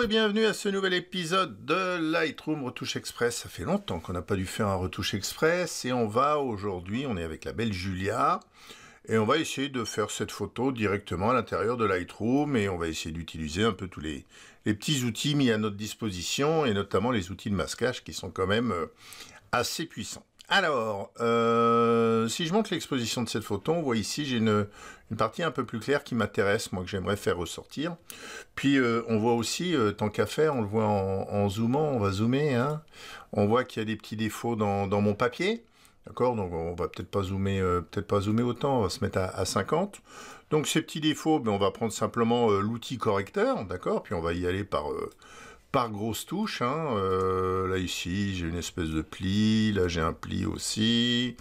Bonjour et bienvenue à ce nouvel épisode de Lightroom Retouche Express. Ça fait longtemps qu'on n'a pas dû faire un retouche express et on va aujourd'hui, on est avec la belle Julia et on va essayer de faire cette photo directement à l'intérieur de Lightroom et on va essayer d'utiliser un peu tous les petits outils mis à notre disposition et notamment les outils de masquage qui sont quand même assez puissants. Alors, si je montre l'exposition de cette photo, on voit ici, j'ai une partie un peu plus claire qui m'intéresse, moi, que j'aimerais faire ressortir. Puis, on voit aussi, tant qu'à faire, on le voit en zoomant, on va zoomer, hein. On voit qu'il y a des petits défauts dans mon papier, d'accord? Donc, on va peut-être pas zoomer autant, on va se mettre à 50. Donc, ces petits défauts, ben, on va prendre simplement l'outil correcteur, d'accord? Puis, on va y aller par grosses touches, hein. Là ici j'ai une espèce de pli, là j'ai un pli aussi,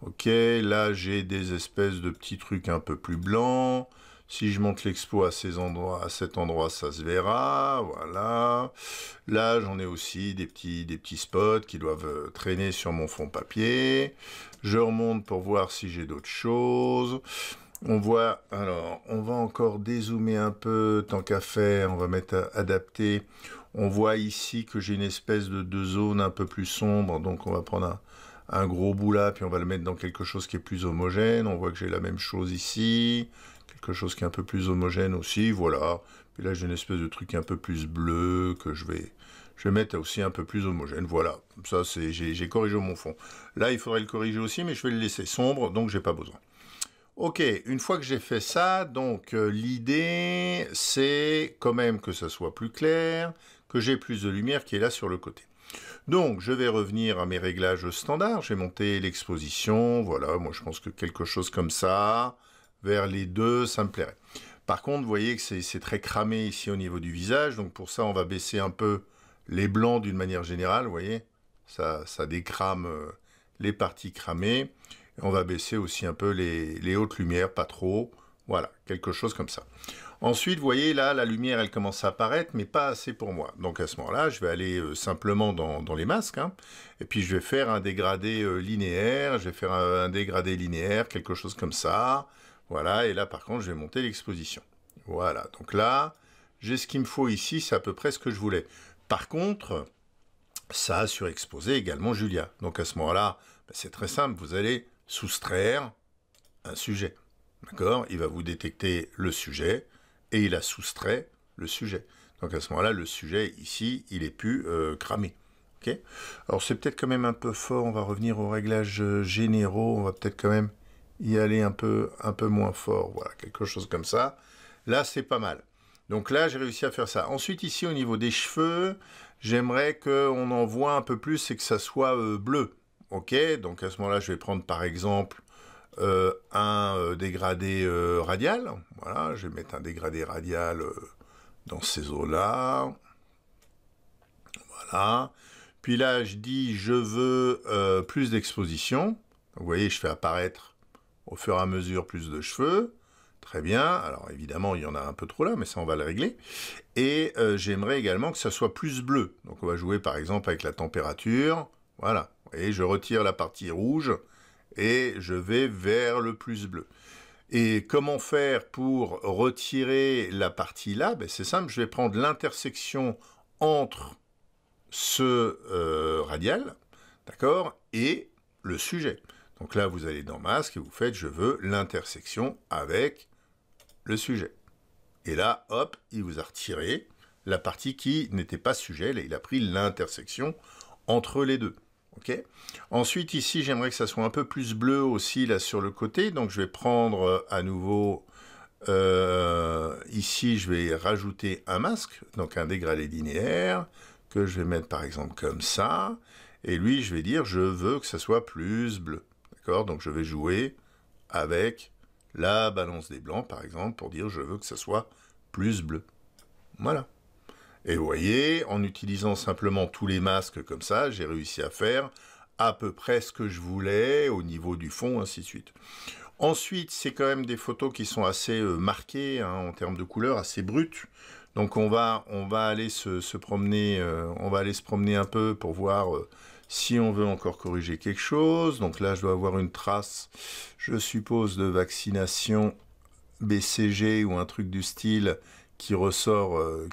ok, là j'ai des espèces de petits trucs un peu plus blancs, si je monte l'expo à cet endroit ça se verra, voilà, là j'en ai aussi des petits spots qui doivent traîner sur mon fond papier, je remonte pour voir si j'ai d'autres choses. On voit, alors, on va encore dézoomer un peu, tant qu'à faire, on va mettre à adapter. On voit ici que j'ai une espèce de deux zones un peu plus sombres, donc on va prendre un gros bout là, puis on va le mettre dans quelque chose qui est plus homogène. On voit que j'ai la même chose ici, quelque chose qui est un peu plus homogène aussi, voilà. Puis là, j'ai une espèce de truc un peu plus bleu que je vais mettre aussi un peu plus homogène, voilà. Ça, j'ai corrigé mon fond. Là, il faudrait le corriger aussi, mais je vais le laisser sombre, donc j'ai pas besoin. Ok, une fois que j'ai fait ça, donc l'idée, c'est quand même que ça soit plus clair, que j'ai plus de lumière qui est là sur le côté. Donc, je vais revenir à mes réglages standards. J'ai monté l'exposition, voilà, moi je pense que quelque chose comme ça, vers les deux, ça me plairait. Par contre, vous voyez que c'est très cramé ici au niveau du visage, donc pour ça, on va baisser un peu les blancs d'une manière générale, vous voyez, ça décrame les parties cramées. On va baisser aussi un peu les hautes lumières, pas trop, voilà, quelque chose comme ça. Ensuite, vous voyez, là, la lumière, elle commence à apparaître, mais pas assez pour moi. Donc, à ce moment-là, je vais aller simplement dans les masques, hein, et puis je vais faire un dégradé linéaire, je vais faire un dégradé linéaire, quelque chose comme ça, voilà, et là, par contre, je vais monter l'exposition. Voilà, donc là, j'ai ce qu'il me faut ici, c'est à peu près ce que je voulais. Par contre, ça a surexposé également Julia. Donc, à ce moment-là, ben, c'est très simple, vous allez soustraire un sujet, d'accord? Il va vous détecter le sujet, et il a soustrait le sujet. Donc à ce moment-là, le sujet, ici, il est plus cramé, ok? Alors c'est peut-être quand même un peu fort, on va revenir aux réglages généraux, on va peut-être quand même y aller un peu moins fort, voilà, quelque chose comme ça. Là, c'est pas mal. Donc là, j'ai réussi à faire ça. Ensuite, ici, au niveau des cheveux, j'aimerais qu'on en voit un peu plus et que ça soit bleu. Ok, donc à ce moment-là, je vais prendre par exemple un dégradé radial. Voilà, je vais mettre un dégradé radial dans ces eaux-là. Voilà. Puis là, je dis, je veux plus d'exposition. Vous voyez, je fais apparaître au fur et à mesure plus de cheveux. Très bien. Alors évidemment, il y en a un peu trop là, mais ça, on va le régler. Et j'aimerais également que ça soit plus bleu. Donc on va jouer par exemple avec la température. Voilà. Et je retire la partie rouge et je vais vers le plus bleu. Et comment faire pour retirer la partie là? Ben c'est simple, je vais prendre l'intersection entre ce radial, d'accord, et le sujet. Donc là, vous allez dans masque et vous faites « je veux l'intersection avec le sujet ». Et là, hop, il vous a retiré la partie qui n'était pas sujet, là, il a pris l'intersection entre les deux. Okay. Ensuite, ici, j'aimerais que ça soit un peu plus bleu aussi, là, sur le côté. Donc, je vais prendre à nouveau... ici, je vais rajouter un masque, donc un dégradé linéaire, que je vais mettre, par exemple, comme ça. Et lui, je vais dire, je veux que ça soit plus bleu. D'accord? Donc, je vais jouer avec la balance des blancs, par exemple, pour dire, je veux que ça soit plus bleu. Voilà. Et vous voyez, en utilisant simplement tous les masques comme ça, j'ai réussi à faire à peu près ce que je voulais au niveau du fond, ainsi de suite. Ensuite, c'est quand même des photos qui sont assez marquées, hein, en termes de couleurs, assez brutes. Donc on va aller se promener, un peu pour voir si on veut encore corriger quelque chose. Donc là, je dois avoir une trace, je suppose, de vaccination BCG ou un truc du style. Qui ressort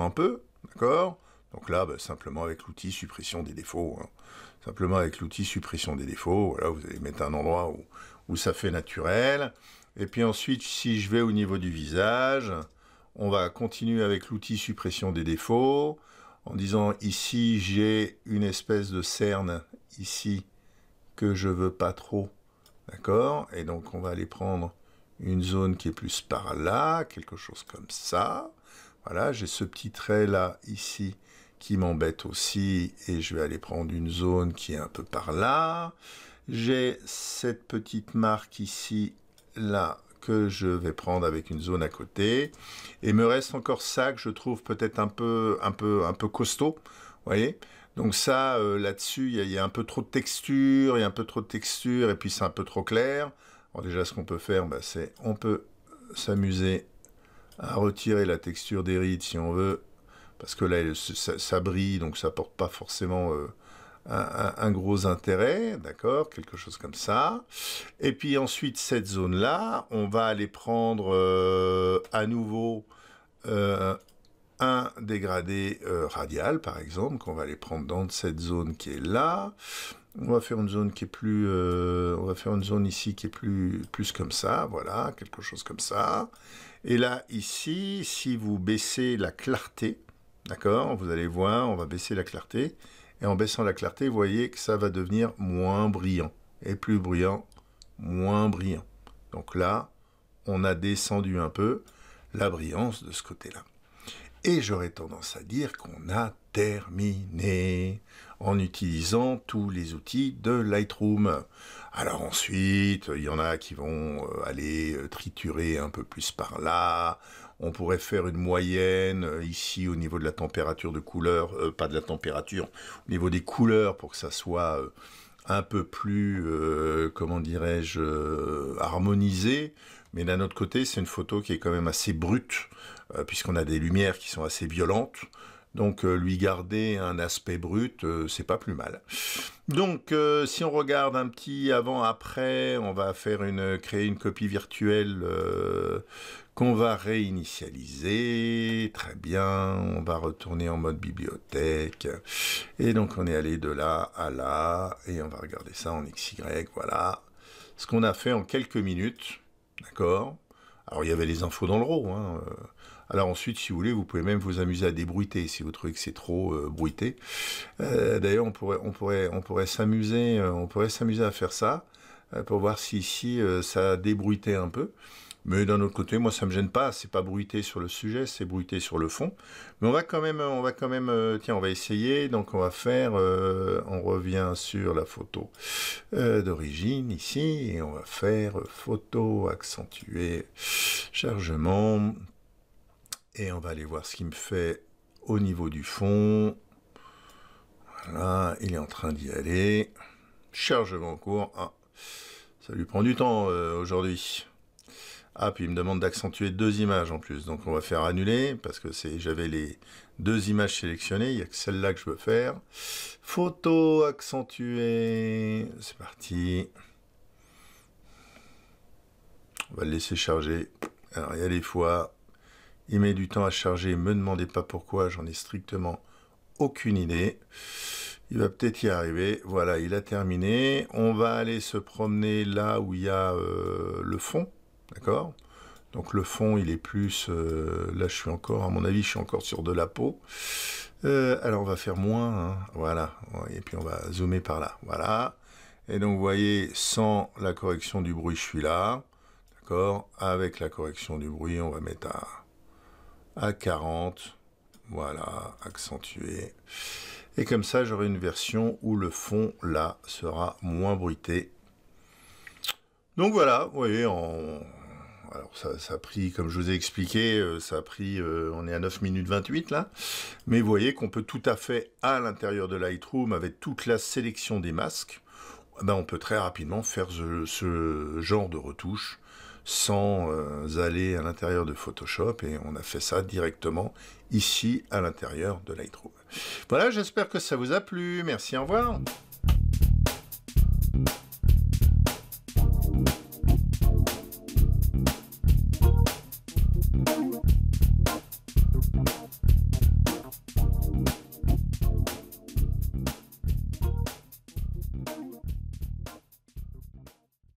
un peu, D'accord ? Donc là, simplement avec l'outil suppression des défauts. Simplement avec l'outil suppression des défauts, voilà, vous allez mettre un endroit où ça fait naturel. Et puis ensuite, si je vais au niveau du visage, on va continuer avec l'outil suppression des défauts, en disant ici, j'ai une espèce de cerne, ici, que je veux pas trop. D'accord ? Et donc, on va aller prendre une zone qui est plus par là, quelque chose comme ça. Voilà, j'ai ce petit trait là, ici, qui m'embête aussi, et je vais aller prendre une zone qui est un peu par là. J'ai cette petite marque ici, là, que je vais prendre avec une zone à côté. Et me reste encore ça que je trouve peut-être un peu costaud, vous voyez ? Donc ça, là-dessus, il y a un peu trop de texture, et puis c'est un peu trop clair. Alors déjà, ce qu'on peut faire, c'est on peut s'amuser à retirer la texture des rides si on veut, parce que là, ça brille, donc ça porte pas forcément un gros intérêt, d'accord, quelque chose comme ça. Et puis ensuite, cette zone-là, on va aller prendre à nouveau un dégradé radial, par exemple, qu'on va aller prendre dans cette zone qui est là. On va faire une zone qui est plus, on va faire une zone ici qui est plus comme ça, voilà, quelque chose comme ça. Et là, ici, si vous baissez la clarté, d'accord, vous allez voir, on va baisser la clarté. Et en baissant la clarté, vous voyez que ça va devenir moins brillant. Et plus brillant, moins brillant. Donc là, on a descendu un peu la brillance de ce côté-là. Et j'aurais tendance à dire qu'on a terminé en utilisant tous les outils de Lightroom. Alors ensuite, il y en a qui vont aller triturer un peu plus par là. On pourrait faire une moyenne ici au niveau de la température de couleur, au niveau des couleurs pour que ça soit un peu plus, comment dirais-je, harmonisé. Mais d'un autre côté, c'est une photo qui est quand même assez brute, puisqu'on a des lumières qui sont assez violentes. Donc, lui garder un aspect brut, c'est pas plus mal. Donc, si on regarde un petit avant-après, on va faire créer une copie virtuelle qu'on va réinitialiser. Très bien, on va retourner en mode bibliothèque. Et donc, on est allé de là à là, et on va regarder ça en XY, voilà. Ce qu'on a fait en quelques minutes. D'accord. Alors, il y avait les infos dans le RAW. Hein. Alors ensuite, si vous voulez, vous pouvez même vous amuser à débruiter, si vous trouvez que c'est trop bruité. D'ailleurs, on pourrait s'amuser à faire ça, pour voir si ici, ça débruitait un peu. Mais d'un autre côté, moi, ça me gêne pas. C'est pas bruité sur le sujet, c'est bruité sur le fond. Mais on va quand même, tiens, on va essayer. Donc, on va faire, on revient sur la photo d'origine ici, et on va faire photo accentuée, chargement, et on va aller voir ce qu'il me fait au niveau du fond. Voilà, il est en train d'y aller. Chargement en cours. Ah, ça lui prend du temps aujourd'hui. Ah, puis il me demande d'accentuer 2 images en plus. Donc on va faire annuler, parce que j'avais les 2 images sélectionnées. Il n'y a que celle-là que je veux faire. Photo accentuée. C'est parti. On va le laisser charger. Alors il y a des fois, il met du temps à charger. Ne me demandez pas pourquoi, j'en ai strictement aucune idée. Il va peut-être y arriver. Voilà, il a terminé. On va aller se promener là où il y a le fond. D'accord ? Donc le fond, il est plus... là, je suis encore, à mon avis, je suis encore sur de la peau. Alors, on va faire moins. Hein, voilà. Et puis, on va zoomer par là. Voilà. Et donc, vous voyez, sans la correction du bruit, je suis là. D'accord ? Avec la correction du bruit, on va mettre à 40. Voilà. Accentué. Et comme ça, j'aurai une version où le fond, là, sera moins bruité. Donc voilà, vous voyez, alors ça a pris, comme je vous ai expliqué, ça a pris, on est à 9 minutes 28 là, mais vous voyez qu'on peut tout à fait, à l'intérieur de Lightroom, avec toute la sélection des masques, on peut très rapidement faire ce genre de retouche sans aller à l'intérieur de Photoshop, et on a fait ça directement ici à l'intérieur de Lightroom. Voilà, j'espère que ça vous a plu, merci, au revoir.